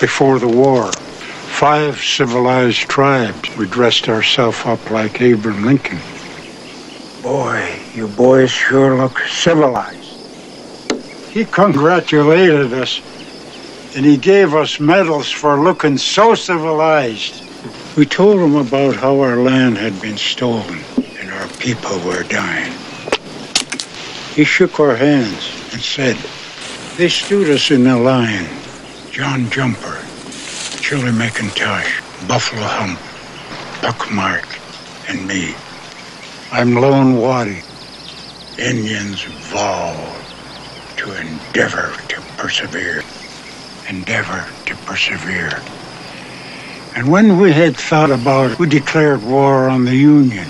before the war. 5 civilized tribes. We dressed ourselves up like Abraham Lincoln. Boy, you boys sure look civilized. He congratulated us, and he gave us medals for looking so civilized. We told him about how our land had been stolen and our people were dying. He shook our hands and said, they stood us in a line. John Jumper, Chili McIntosh, Buffalo Hump, Buckmark, and me. I'm Lone Waddy. Indians vow to endeavor to persevere. Endeavor to persevere. And when we had thought about it, we declared war on the Union.